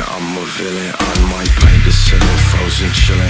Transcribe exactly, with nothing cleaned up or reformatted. I'm a villain, I might paint the ceiling, frozen chilling.